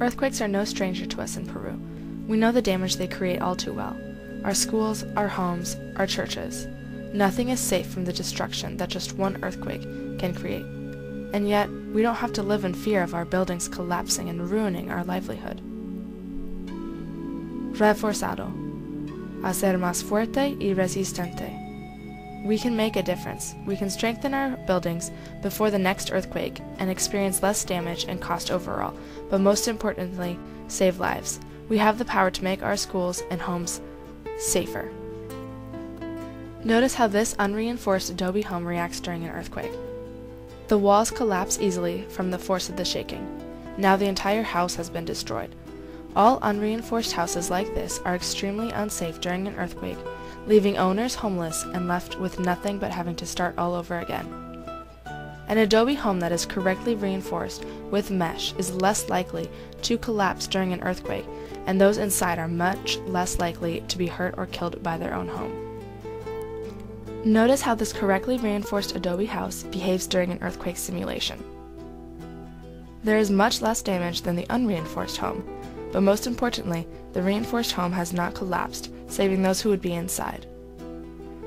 Earthquakes are no stranger to us in Peru. We know the damage they create all too well. Our schools, our homes, our churches. Nothing is safe from the destruction that just one earthquake can create. And yet, we don't have to live in fear of our buildings collapsing and ruining our livelihood. Reforzado. Hacer más fuerte y resistente. We can make a difference. We can strengthen our buildings before the next earthquake and experience less damage and cost overall, but most importantly, save lives. We have the power to make our schools and homes safer. Notice how this unreinforced adobe home reacts during an earthquake. The walls collapse easily from the force of the shaking. Now the entire house has been destroyed. All unreinforced houses like this are extremely unsafe during an earthquake, leaving owners homeless and left with nothing but having to start all over again. An adobe home that is correctly reinforced with mesh is less likely to collapse during an earthquake, and those inside are much less likely to be hurt or killed by their own home. Notice how this correctly reinforced adobe house behaves during an earthquake simulation. There is much less damage than the unreinforced home, but most importantly, the reinforced home has not collapsed, saving those who would be inside.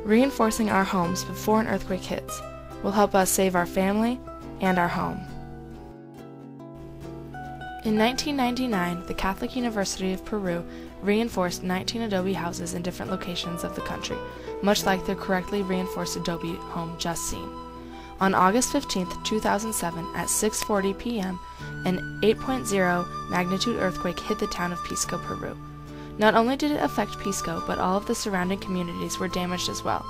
Reinforcing our homes before an earthquake hits will help us save our family and our home. In 1999, the Catholic University of Peru reinforced 19 adobe houses in different locations of the country, much like the correctly reinforced adobe home just seen. On August 15, 2007, at 6:40 p.m., an 8.0 magnitude earthquake hit the town of Pisco, Peru. Not only did it affect Pisco, but all of the surrounding communities were damaged as well.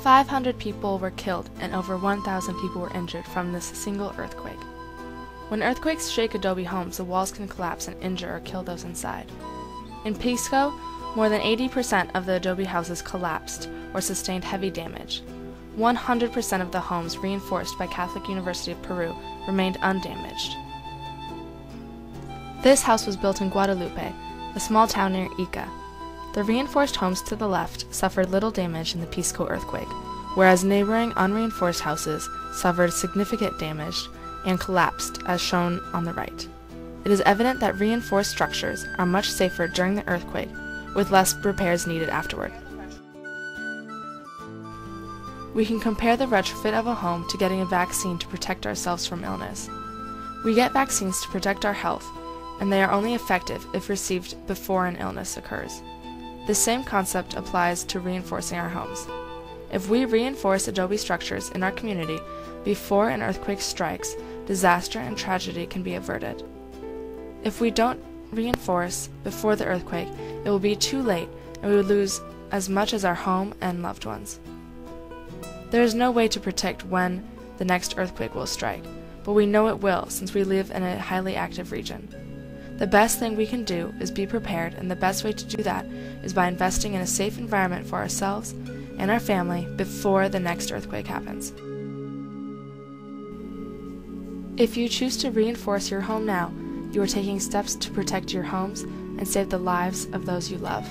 500 people were killed and over 1,000 people were injured from this single earthquake. When earthquakes shake adobe homes, the walls can collapse and injure or kill those inside. In Pisco, more than 80% of the adobe houses collapsed or sustained heavy damage. 100% of the homes reinforced by Catholic University of Peru remained undamaged. This house was built in Guadalupe, a small town near Ica. The reinforced homes to the left suffered little damage in the Pisco earthquake, whereas neighboring unreinforced houses suffered significant damage and collapsed, as shown on the right. It is evident that reinforced structures are much safer during the earthquake, with less repairs needed afterward. We can compare the retrofit of a home to getting a vaccine to protect ourselves from illness. We get vaccines to protect our health, and they are only effective if received before an illness occurs. The same concept applies to reinforcing our homes. If we reinforce adobe structures in our community before an earthquake strikes, disaster and tragedy can be averted. If we don't reinforce before the earthquake, it will be too late and we would lose as much as our home and loved ones. There is no way to predict when the next earthquake will strike, but we know it will since we live in a highly active region. The best thing we can do is be prepared, and the best way to do that is by investing in a safe environment for ourselves and our family before the next earthquake happens. If you choose to reinforce your home now, you are taking steps to protect your homes and save the lives of those you love.